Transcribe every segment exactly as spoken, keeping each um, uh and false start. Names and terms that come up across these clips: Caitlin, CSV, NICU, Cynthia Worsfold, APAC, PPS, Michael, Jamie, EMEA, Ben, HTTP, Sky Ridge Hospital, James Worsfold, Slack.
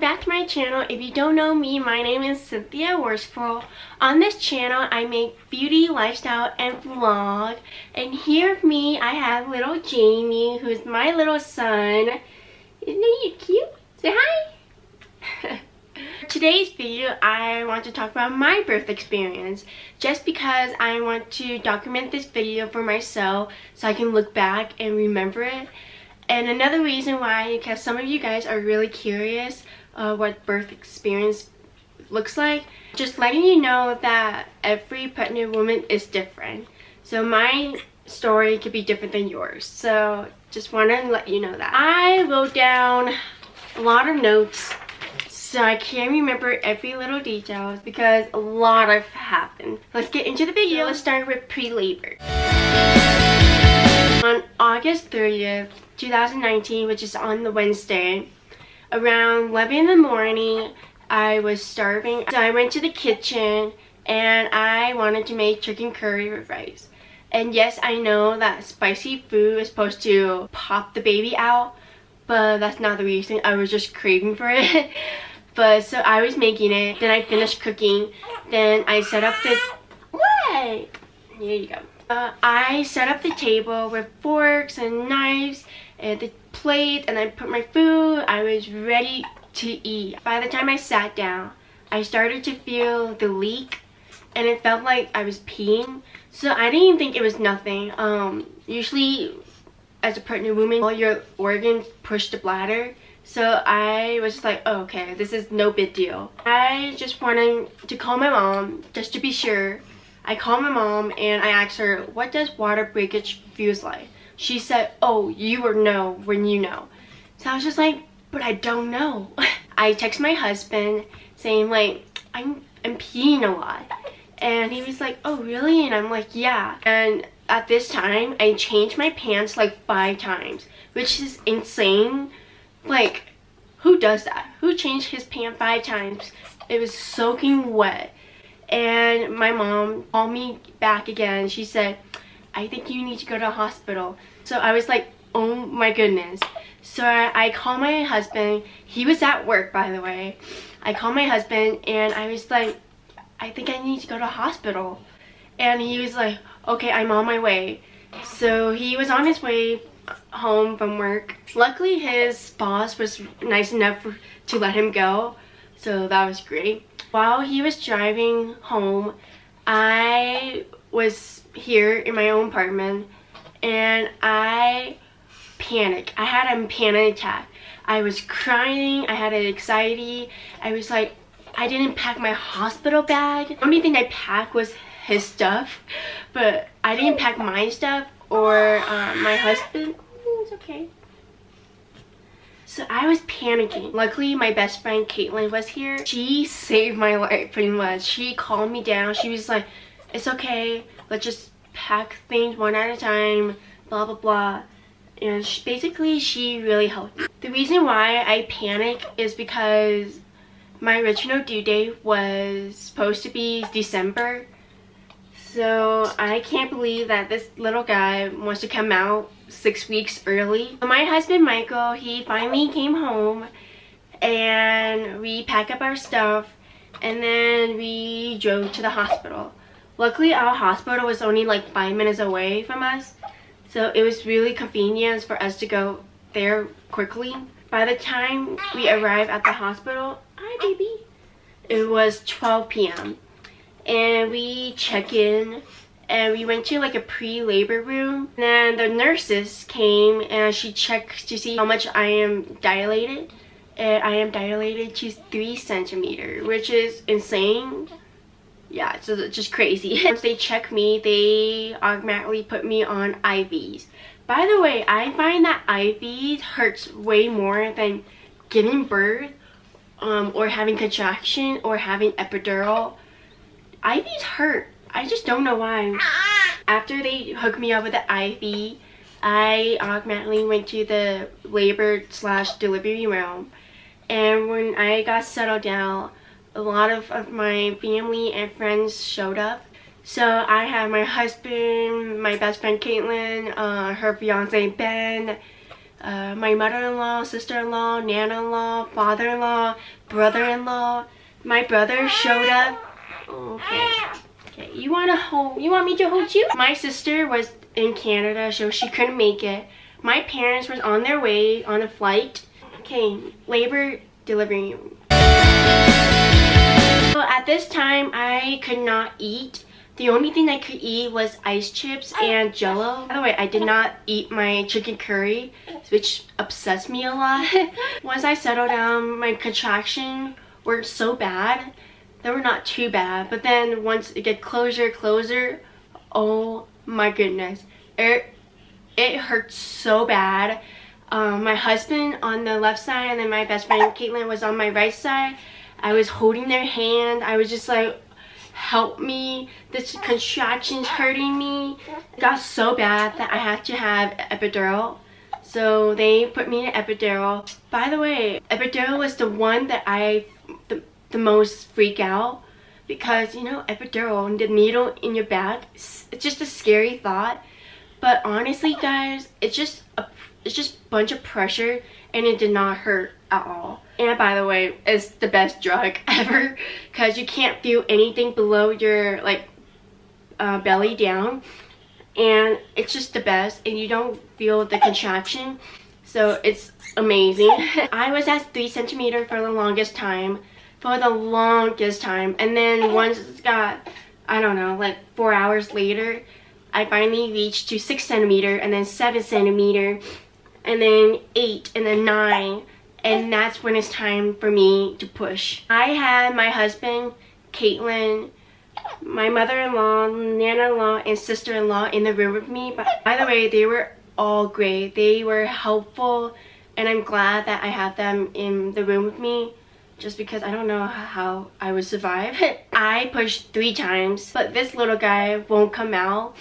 welcome back to my channel. If you don't know me, my name is Cynthia Worsfold. On this channel, I make beauty, lifestyle, and vlog. And here with me, I have little Jamie, who's my little son. Isn't he cute? Say hi! Today's video, I want to talk about my birth experience, just because I want to document this video for myself so I can look back and remember it. And another reason why, because some of you guys are really curious uh, what birth experience looks like, just letting you know that every pregnant woman is different. So my story could be different than yours. So just want to let you know that. I wrote down a lot of notes, so I can't remember every little detail because a lot have happened. Let's get into the video. So let's start with pre-labor. On August thirtieth, two thousand nineteen, which is on the Wednesday, around eleven in the morning, I was starving. So I went to the kitchen and I wanted to make chicken curry with rice. And yes, I know that spicy food is supposed to pop the baby out, but that's not the reason. I was just craving for it. But so I was making it. Then I finished cooking. Then I set up the... What? Here you go. Uh, I set up the table with forks and knives and the plate, and I put my food. I was ready to eat. By the time I sat down, I started to feel the leak, and it felt like I was peeing. So I didn't think it was nothing. Um, usually, as a pregnant woman, all your organs push the bladder. So I was just like, oh, okay, this is no big deal. I just wanted to call my mom just to be sure. I called my mom and I asked her, what does water breakage feels like? She said, oh, you will know when you know. So I was just like, but I don't know. I texted my husband saying like, I'm, I'm peeing a lot. And he was like, oh, really? And I'm like, yeah. And at this time, I changed my pants like five times, which is insane. Like, who does that? Who changed his pants five times? It was soaking wet. And my mom called me back again. She said, I think you need to go to the hospital. So I was like, oh my goodness. So I, I called my husband. He was at work, by the way. I called my husband and I was like, I think I need to go to the hospital. And he was like, okay, I'm on my way. So he was on his way home from work. Luckily, his boss was nice enough to let him go. So that was great. While he was driving home, I was here in my own apartment and I panicked. I had a panic attack. I was crying. I had anxiety. I was like, I didn't pack my hospital bag. The only thing I packed was his stuff, but I didn't pack my stuff or uh, my husband. It's okay. So I was panicking. Luckily, my best friend Caitlin was here. She saved my life pretty much. She calmed me down. She was like, it's okay. Let's just pack things one at a time, blah, blah, blah. And she, basically, she really helped me. The reason why I panicked is because my original due date was supposed to be December. So I can't believe that this little guy wants to come out six weeks early. My husband Michael, he finally came home and we packed up our stuff and then we drove to the hospital. Luckily, our hospital was only like five minutes away from us, so it was really convenient for us to go there quickly. By the time we arrived at the hospital, hi baby, it was twelve p m and we check in. And we went to like a pre-labor room. Then the nurses came and she checked to see how much I am dilated. And I am dilated to three centimeters, which is insane. Yeah, it's just crazy. Once they check me, they automatically put me on I Vs. By the way, I find that I Vs hurts way more than giving birth um, or having contraction or having epidural. I Vs hurt. I just don't know why. After they hooked me up with the I V, I automatically went to the labor slash delivery room. And when I got settled down, a lot of, of my family and friends showed up. So I had my husband, my best friend Caitlin, uh, her fiance Ben, uh, my mother-in-law, sister-in-law, nana-in-law, father-in-law, brother-in-law. My brother showed up. Okay. Okay. You want to hold? You want me to hold you? My sister was in Canada, so she couldn't make it. My parents were on their way on a flight. Okay. Labor delivery room. So at this time, I could not eat. The only thing I could eat was ice chips and jello. By the way, I did not eat my chicken curry, which upsets me a lot. Once I settled down, my contraction were so bad. They were not too bad, but then once it get closer, closer, oh my goodness, it it hurts so bad. Um, my husband on the left side, and then my best friend Caitlin was on my right side. I was holding their hand. I was just like, help me, this contraction's hurting me. It got so bad that I had to have epidural. So they put me in epidural. By the way, epidural was the one that I the, the most freak out, because you know, epidural and the needle in your back, it's, it's just a scary thought. But honestly guys, it's just a it's just a bunch of pressure, and it did not hurt at all. And by the way, it's the best drug ever, because you can't feel anything below your like uh, belly down, and it's just the best, and you don't feel the contraction, so it's amazing. I was at three centimeter for the longest time, for the longest time, and then once it's got, I don't know, like four hours later, I finally reached to six centimeter, and then seven centimeter, and then eight, and then nine. And that's when it's time for me to push. I had my husband, Caitlin, my mother-in-law, nana-in-law, and sister-in-law in the room with me. But by the way, they were all great. They were helpful, and I'm glad that I have them in the room with me, just because I don't know how I would survive. I pushed three times, but this little guy won't come out.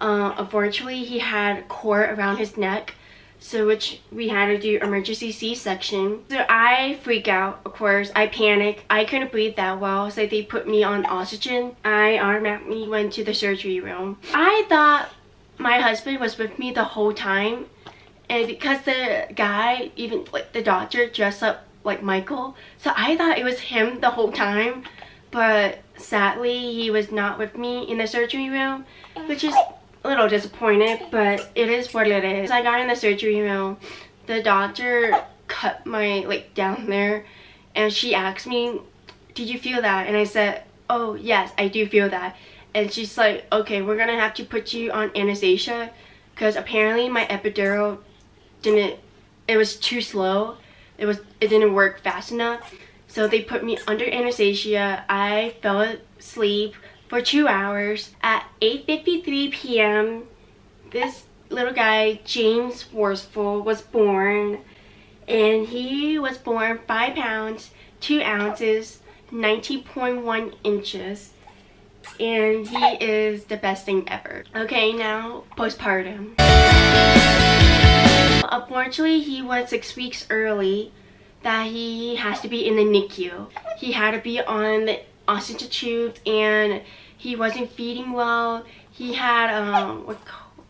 Uh, unfortunately, he had a cord around his neck, so which we had to do emergency C-section. So I freak out, of course. I panic. I couldn't breathe that well, so they put me on oxygen. I automatically went to the surgery room. I thought my husband was with me the whole time, and because the guy, even like the doctor, dressed up like Michael, so I thought it was him the whole time. But sadly, he was not with me in the surgery room, which is a little disappointed, but it is what it is. I got in the surgery room, the doctor cut my like down there, and she asked me, did you feel that? And I said, oh yes, I do feel that. And she's like, okay, we're gonna have to put you on anesthesia, because apparently my epidural didn't, it was too slow, it was it didn't work fast enough. So they put me under anesthesia. I fell asleep for two hours. At eight fifty-three p m, this little guy, James Worsfold, was born. And he was born five pounds, two ounces, nineteen point one inches. And he is the best thing ever. Okay, now postpartum. Unfortunately, he was six weeks early that he has to be in the N I C U. He had to be on the oxygen tubes, and he wasn't feeding well. He had um, what,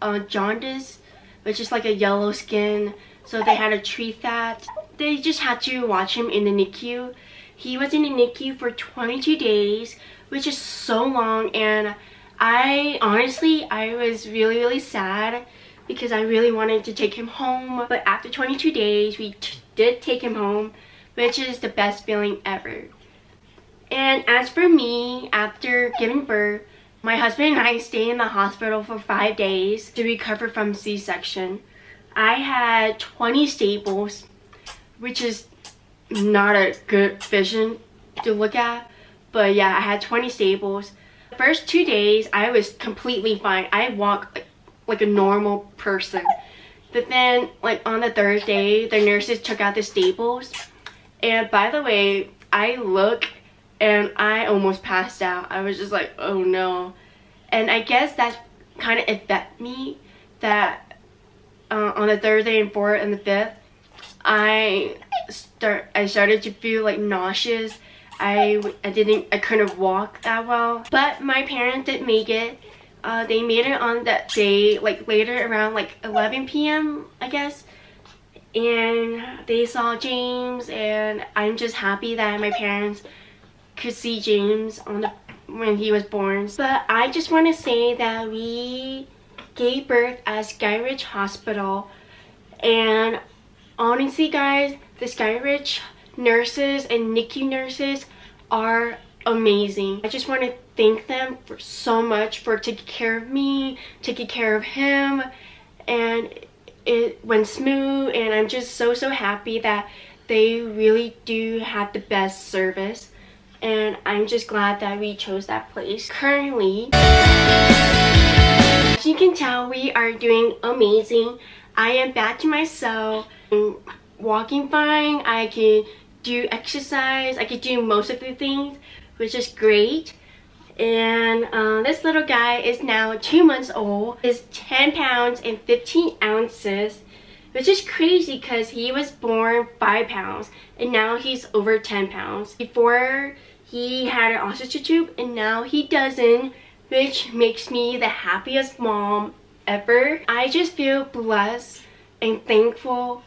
uh, jaundice, which is like a yellow skin, so they had to treat that. They just had to watch him in the N I C U. He was in the N I C U for twenty-two days, which is so long, and I honestly, I was really, really sad, because I really wanted to take him home. But after twenty-two days, we t did take him home, which is the best feeling ever. And as for me, after giving birth, my husband and I stayed in the hospital for five days to recover from C-section. I had twenty staples, which is not a good vision to look at, but yeah, I had twenty staples. The first two days, I was completely fine. I walked like, like a normal person. But then, like on the third day, the nurses took out the staples. And by the way, I look, and I almost passed out. I was just like, oh no. And I guess that kind of affected me, that uh, on the third day and fourth and the fifth, I start I started to feel like nauseous. I, I didn't I couldn't walk that well. But my parents did make it. Uh, they made it on that day, like later around like eleven p m I guess. and they saw James, and I'm just happy that my parents could see James on the when he was born. But I just want to say that we gave birth at Sky Ridge Hospital, and honestly guys, the Sky Ridge nurses and N I C U nurses are amazing. I just want to thank them for so much for taking care of me, taking care of him, and it went smooth, and I'm just so so happy that they really do have the best service, and I'm just glad that we chose that place. Currently, as you can tell, we are doing amazing. I am back to myself. I'm walking fine. I can do exercise. I can do most of the things, which is great. And uh, this little guy is now two months old. He's ten pounds and fifteen ounces, which is crazy because he was born five pounds and now he's over ten pounds. Before, he had an oxygen tube and now he doesn't, which makes me the happiest mom ever. I just feel blessed and thankful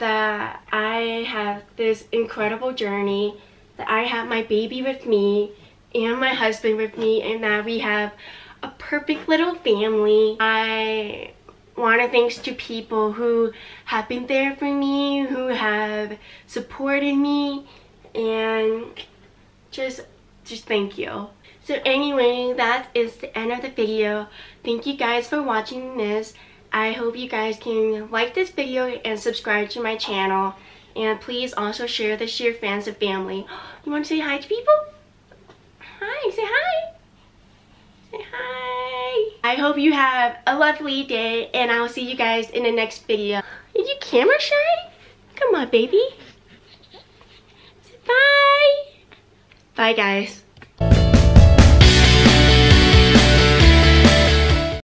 that I have this incredible journey, that I have my baby with me and my husband with me, and that we have a perfect little family. I want to thanks to people who have been there for me, who have supported me, and just just thank you. So anyway, that is the end of the video. Thank you guys for watching this. I hope you guys can like this video and subscribe to my channel, and please also share this to your friends and family. You want to say hi to people? Hi, say hi. Say hi. I hope you have a lovely day, and I'll see you guys in the next video. Are you camera shy? Come on, baby. Say bye. Bye, guys.